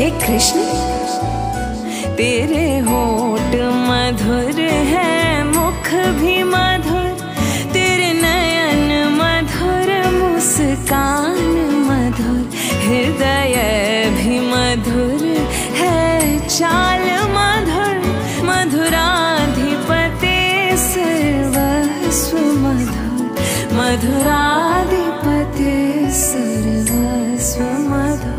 हे कृष्ण तेरे होंठ मधुर है, मुख भी मधुर, तेरे नयन मधुर, मुस्कान मधुर, हृदय भी मधुर है, चाल मधुर, मधुराधिपते सर्वस्व मधुर, मधुराधिपते सर्वस्व मधुर।